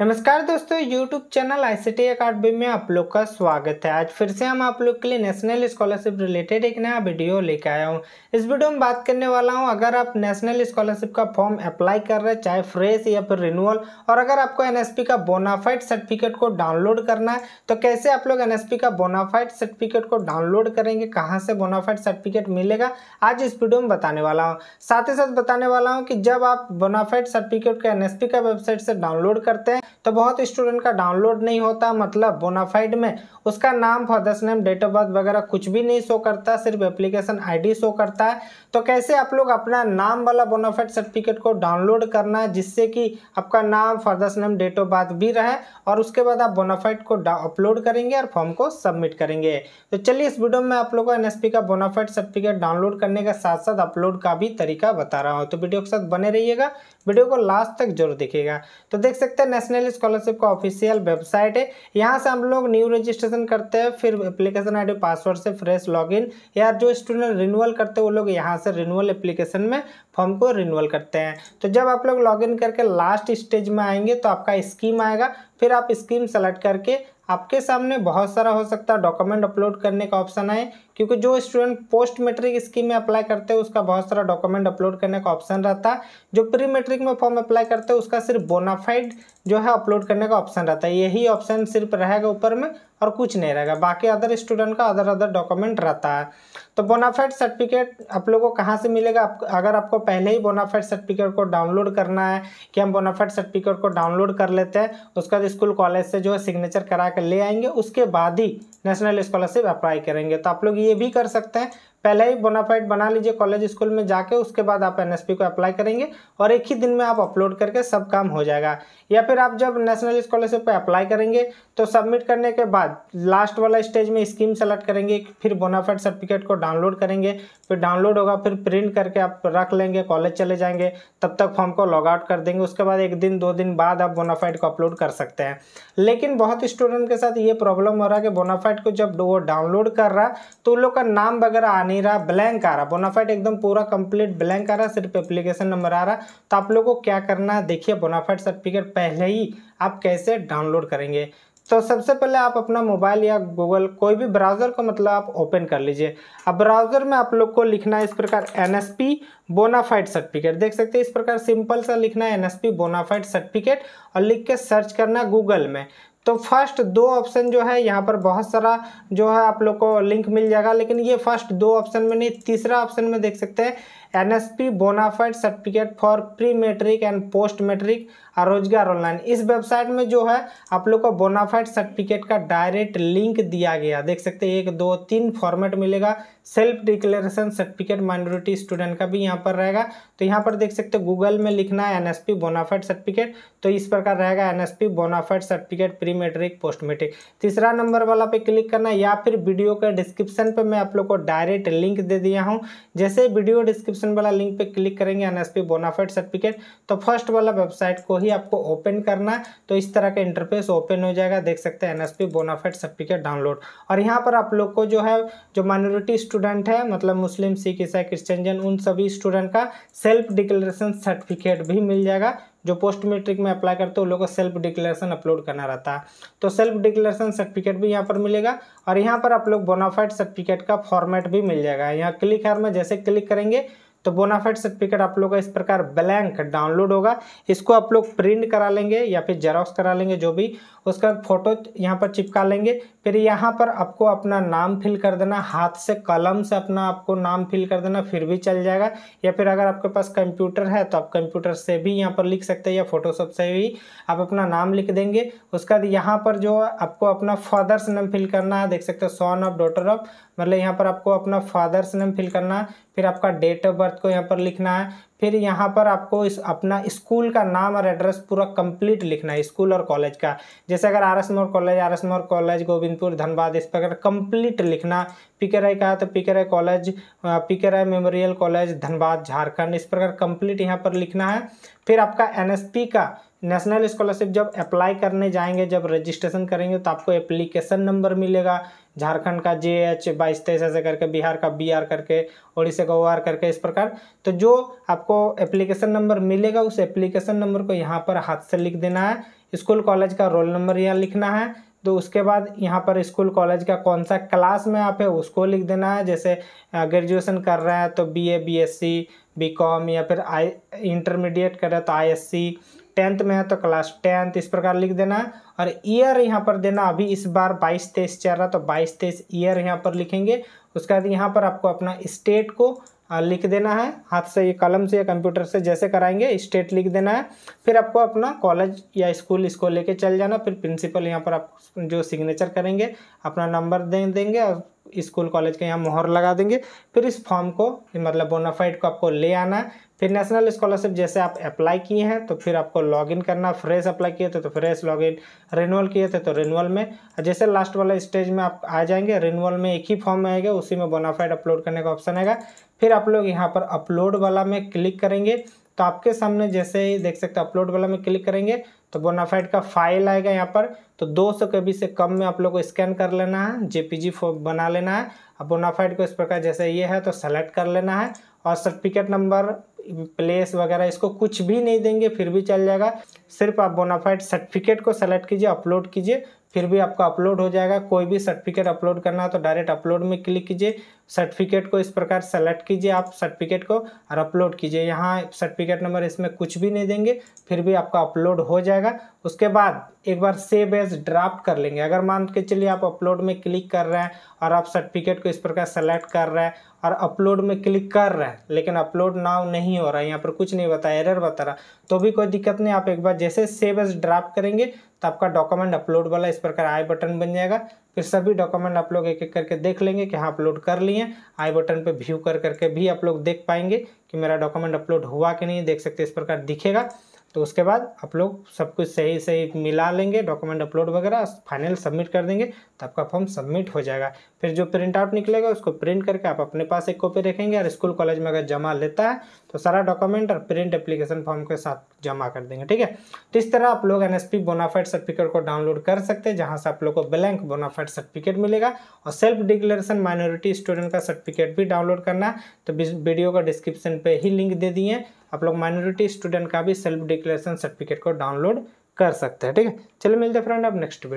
नमस्कार दोस्तों, YouTube channel ICT Academy में आप लोग का स्वागत है। आज फिर से हम आप लोग के लिए नेशनल स्कॉलरशिप रिलेटेड एक नया वीडियो लेकर आया हूँ। इस वीडियो में बात करने वाला हूँ, अगर आप नेशनल स्कॉलरशिप का फॉर्म अप्लाई कर रहे हैं, चाहे फ्रेश या फिर रिन्यूअल, और अगर आपको NSP का बोनाफाइड सर्टिफिकेट को डाउनलोड करना है तो कैसे आप लोग NSP का बोनाफाइड सर्टिफिकेट को डाउनलोड करेंगे, कहाँ से बोनाफाइड सर्टिफिकेट मिलेगा, आज इस वीडियो में बताने वाला हूँ। साथ ही साथ बताने वाला हूँ कि जब आप बोनाफाइड सर्टिफिकेट को NSP का वेबसाइट से डाउनलोड करते हैं तो बहुत स्टूडेंट का डाउनलोड नहीं होता, मतलब बोनाफाइड में उसका नाम, father's name, date of birth वगैरह कुछ भी नहीं शो करता, सिर्फ एप्लीकेशन आईडी शो करता है। तो कैसे आप लोग अपना नाम वाला बोनाफाइड सर्टिफिकेट को डाउनलोड करना है, जिससे कि आपका नाम, father's name, date of birth भी रहे, और उसके बाद आप बोनाफाइड को अपलोड करेंगे और फॉर्म को सबमिट करेंगे। तो चलिए इस वीडियो में आप लोगों को NSP का बोनाफाइड सर्टिफिकेट डाउनलोड करने के साथ साथ अपलोड का भी तरीका बता रहा हूँ, तो वीडियो के साथ बने रहिएगा, वीडियो को लास्ट तक जरूर देखिएगा। तो देख सकते हैं नेशनल स्कॉलरशिप का ऑफिशियल वेबसाइट है, यहाँ से हम लोग न्यू रजिस्ट्रेशन करते हैं, फिर एप्लीकेशन आईडी, पासवर्ड से फ्रेश लॉगिन, या जो स्टूडेंट रिन्यूअल करते हैं वो लोग यहाँ से रिन्यूअल एप्लीकेशन में फॉर्म को रिन्यूअल करते हैं। तो जब आप लोग लॉगिन करके लास्ट स्टेज में आएंगे तो आपका स्कीम आएगा, फिर आप स्कीम सेलेक्ट करके आपके सामने बहुत सारा हो सकता है डॉक्यूमेंट अपलोड करने का ऑप्शन है, क्योंकि जो स्टूडेंट पोस्ट मैट्रिक स्कीम में अप्लाई करते हैं उसका बहुत सारा डॉक्यूमेंट अपलोड करने का ऑप्शन रहता है, जो प्री मैट्रिक में फॉर्म अप्लाई करते हैं उसका सिर्फ बोनाफाइड जो है अपलोड करने का ऑप्शन रहता है, यही ऑप्शन सिर्फ रहेगा ऊपर में और कुछ नहीं रहेगा, बाकी अदर स्टूडेंट का अदर डॉक्यूमेंट रहता है। तो बोनाफाइड सर्टिफिकेट आप लोगों को कहाँ से मिलेगा, अगर आपको पहले ही बोनाफाइड सर्टिफिकेट को डाउनलोड करना है कि हम बोनाफाइड सर्टिफिकेट को डाउनलोड कर लेते हैं, उसका स्कूल कॉलेज से जो है सिग्नेचर करा कर ले आएंगे, उसके बाद ही नेशनल स्कॉलरशिप अप्लाई करेंगे। तो आप लोग ये भी कर सकते हैं, पहले ही बोनाफाइड बना लीजिए कॉलेज स्कूल में जाके, उसके बाद आप NSP को अप्लाई करेंगे और एक ही दिन में आप अपलोड करके सब काम हो जाएगा। या फिर आप जब नेशनल स्कॉलरशिप पर अप्लाई करेंगे तो सबमिट करने के बाद लास्ट वाला स्टेज में स्कीम सेलेक्ट करेंगे, फिर बोनाफाइड सर्टिफिकेट को डाउनलोड करेंगे, फिर डाउनलोड होगा, फिर प्रिंट करके आप रख लेंगे, कॉलेज चले जाएंगे, तब तक फॉर्म को लॉग आउट कर देंगे, उसके बाद एक दिन दो दिन बाद आप बोनाफाइड को अपलोड कर सकते हैं। लेकिन बहुत स्टूडेंट के साथ ये प्रॉब्लम हो रहा है कि बोनाफाइड को जब वो डाउनलोड कर रहा तो उन लोग का नाम वगैरह आ नहीं रहा, ब्लैंक आ रहा, बोनाफाइड एकदम पूरा कंप्लीट ब्लैंक आ रहा, सिर्फ एप्लीकेशन नंबर आ रहा। तो आप लोगों को क्या करना है, देखिए बोनाफाइड सर्टिफिकेट पहले ही आप कैसे डाउनलोड करेंगे। तो सबसे पहले आप अपना मोबाइल या गूगल कोई भी ब्राउज़र को मतलब आप ओपन कर लीजिए। अब ब्राउज़र में आप लोग को लिखना है इस प्रकार NSP बोनाफाइड सर्टिफिकेट, देख सकते हैं इस प्रकार सिंपल सा लिखना है NSP बोनाफाइड सर्टिफिकेट, और लिख के सर्च करना गूगल में। तो फर्स्ट दो ऑप्शन जो है यहाँ पर बहुत सारा जो है आप लोग को लिंक मिल जाएगा, लेकिन ये फर्स्ट दो ऑप्शन में नहीं, तीसरा ऑप्शन में देख सकते हैं NSP bonafide certificate for pre matric and post matric और रोजगार ऑनलाइन। इस वेबसाइट में जो है आप लोग को बोनाफाइड सर्टिफिकेट का डायरेक्ट लिंक दिया गया, देख सकते हैं 1, 2, 3 फॉर्मेट मिलेगा। Self declaration certificate minority student का भी यहाँ पर रहेगा। तो यहाँ पर देख सकते गूगल में लिखना है NSP बोनाफाइड सर्टिफिकेट, तो इस प्रकार रहेगा NSP bonafide certificate pre matric post matric, तीसरा नंबर वाला पे क्लिक करना है। या फिर वीडियो के डिस्क्रिप्शन पे मैं आप लोग को डायरेक्ट लिंक दे दिया हूँ, जैसे वीडियो डिस्क्रिप्शन वाला लिंक पे क्लिक करेंगे NSP बोनाफाइड सर्टिफिकेट तो फर्स्ट वाला वेबसाइट को ही आपको ओपन करना है। तो इस तरह का इंटरफेस ओपन हो जाएगा, देख सकते हैं NSP बोनाफाइड सर्टिफिकेट डाउनलोड, और यहाँ पर आप लोग को जो है जो माइनॉरिटी स्टूडेंट है मतलब मुस्लिम, सिख, ईसाई, क्रिश्चियन, जैन, उन सभी स्टूडेंट का सेल्फ डिक्लेरेशन सर्टिफिकेट भी मिल जाएगा। जो पोस्ट मैट्रिक में अप्लाई करते हैं उन लोगों को सेल्फ डिक्लेरेशन अपलोड करना रहता है, तो सेल्फ डिक्लेरेशन सर्टिफिकेट भी यहाँ पर मिलेगा। और यहाँ पर आप लोग बोनाफाइड सर्टिफिकेट का फॉर्मेट भी मिल जाएगा, यहाँ क्लिक हर में जैसे क्लिक करेंगे तो बोनाफाइड सर्टिफिकेट आप लोग का इस प्रकार ब्लैंक डाउनलोड होगा। इसको आप लोग प्रिंट करा लेंगे या फिर जेरोक्स करा लेंगे, जो भी उसका फोटो यहाँ पर चिपका लेंगे। फिर यहाँ पर आपको अपना नाम फिल कर देना, हाथ से कलम से अपना आपको नाम फिल कर देना, फिर भी चल जाएगा। या फिर अगर आपके पास कंप्यूटर है तो आप कंप्यूटर से भी यहाँ पर लिख सकते हैं, या फोटोशॉप से भी आप अपना नाम लिख देंगे। उसका यहाँ पर जो आपको अपना फादर्स नेम फिल करना है, देख सकते हैं सन ऑफ, डॉटर ऑफ, मतलब यहाँ पर आपको अपना फादर्स नेम फिल करना है। फिर आपका डेट ऑफ बर्थ को यहाँ पर लिखना है, फिर यहाँ पर आपको इस अपना स्कूल का नाम और एड्रेस पूरा कंप्लीट लिखना है, स्कूल और कॉलेज का, जैसे अगर आरएस मोर कॉलेज गोविंदपुर, धनबाद, इस प्रकार कंप्लीट लिखना। पीकेराय का है तो PK Roy college, PK Roy memorial college, Dhanbad, Jharkhand, इस प्रकार कंप्लीट यहाँ पर लिखना है। फिर आपका NSP का नेशनल स्कॉलरशिप जब अप्लाई करने जाएंगे, जब रजिस्ट्रेशन करेंगे तो आपको एप्लीकेशन नंबर मिलेगा, झारखंड का JH 2223 ऐसे करके, बिहार का BR करके, उड़ीसा का OR करके, इस प्रकार। तो जो आपको एप्लीकेशन नंबर मिलेगा उस एप्लीकेशन नंबर को यहाँ पर हाथ से लिख देना है, स्कूल कॉलेज का रोल नंबर यहाँ लिखना है। तो उसके बाद यहाँ पर स्कूल कॉलेज का कौन सा क्लास में आप है उसको लिख देना है। जैसे ग्रेजुएशन कर रहे हैं तो बीए, बीएससी, बीकॉम या फिर इंटरमीडिएट कर रहे हैं तो आईएससी, टेंथ में है तो क्लास टेंथ, इस प्रकार लिख देना है। और ईयर यहाँ पर देना, अभी इस बार 22-23 चल रहा तो 22-23 ईयर यहाँ पर लिखेंगे। उसके बाद यहाँ पर आपको अपना स्टेट को लिख देना है, हाथ से या कलम से या कंप्यूटर से जैसे कराएंगे स्टेट लिख देना है। फिर आपको अपना कॉलेज या स्कूल इसको लेके चल जाना। फिर प्रिंसिपल यहाँ पर आप जो सिग्नेचर करेंगे अपना नंबर दे देंगे और स्कूल कॉलेज के यहाँ मोहर लगा देंगे। फिर इस फॉर्म को मतलब बोनाफाइड को आपको ले आना है। फिर नेशनल स्कॉलरशिप जैसे आप अप्लाई किए हैं तो फिर आपको लॉगिन करना, फ्रेश अप्लाई किए थे तो फ्रेश लॉगिन, रिन्यूअल किए थे तो रिन्यूअल में, जैसे लास्ट वाला स्टेज में आप आ जाएंगे रिन्यूअल में एक ही फॉर्म आएगा, उसी में बोनाफाइड अपलोड करने का ऑप्शन आएगा। फिर आप लोग यहाँ पर अपलोड वाला में क्लिक करेंगे तो आपके सामने जैसे ही देख सकते हैं अपलोड वाला में क्लिक करेंगे तो बोनाफाइड का फाइल आएगा यहाँ पर। तो 200 KB से कम में आप लोग को स्कैन कर लेना है, जेपीजी फॉर्म बना लेना है। अब बोनाफाइड को इस प्रकार जैसे ये है तो सेलेक्ट कर लेना है और सर्टिफिकेट नंबर, प्लेस वगैरह इसको कुछ भी नहीं देंगे फिर भी चल जाएगा। सिर्फ आप बोनाफाइड सर्टिफिकेट को सेलेक्ट कीजिए, अपलोड कीजिए, फिर भी आपका अपलोड हो जाएगा। कोई भी सर्टिफिकेट अपलोड करना हो तो डायरेक्ट अपलोड में क्लिक कीजिए, सर्टिफिकेट को इस प्रकार सेलेक्ट कीजिए आप सर्टिफिकेट को और अपलोड कीजिए। यहाँ सर्टिफिकेट नंबर इसमें कुछ भी नहीं देंगे फिर भी आपका अपलोड हो जाएगा। उसके बाद एक बार सेव एज ड्राफ्ट कर लेंगे। अगर मान के चलिए आप अपलोड में क्लिक कर रहे हैं और आप सर्टिफिकेट को इस प्रकार सेलेक्ट कर रहे हैं और अपलोड में क्लिक कर रहे हैं लेकिन अपलोड नाउ नहीं हो रहा है, यहाँ पर कुछ नहीं बता, एरर बता रहा, तो भी कोई दिक्कत नहीं। आप एक बार जैसे सेव एज ड्राफ्ट करेंगे तो आपका डॉक्यूमेंट अपलोड वाला इस प्रकार आई बटन बन जाएगा। फिर सभी डॉक्यूमेंट आप लोग एक एक करके देख लेंगे कि हाँ अपलोड कर लिए। आई बटन पे व्यू कर करके भी आप लोग देख पाएंगे कि मेरा डॉक्यूमेंट अपलोड हुआ कि नहीं, देख सकते इस प्रकार दिखेगा। तो उसके बाद आप लोग सब कुछ सही सही मिला लेंगे, डॉक्यूमेंट अपलोड वगैरह, फाइनल सबमिट कर देंगे तो आपका फॉर्म सबमिट हो जाएगा। फिर जो प्रिंट आउट निकलेगा उसको प्रिंट करके आप अपने पास एक कॉपी रखेंगे और स्कूल कॉलेज में अगर जमा लेता है तो सारा डॉक्यूमेंट और प्रिंट एप्लीकेशन फॉर्म के साथ जमा कर देंगे, ठीक है। तो इस तरह आप लोग NSP बोनाफाइड सर्टिफिकेट को डाउनलोड कर सकते हैं, जहाँ से आप लोग को ब्लैंक बोनाफाइड सर्टिफिकेट मिलेगा। और सेल्फ डिक्लेरेशन माइनॉरिटी स्टूडेंट का सर्टिफिकेट भी डाउनलोड करना है तो वीडियो का डिस्क्रिप्शन पे ही लिंक दे दिए, आप लोग माइनॉरिटी स्टूडेंट का भी सेल्फ डिक्लेरेशन सर्टिफिकेट को डाउनलोड कर सकते हैं, ठीक है। चलिए मिलते हैं फ्रेंड अब नेक्स्ट वीडियो।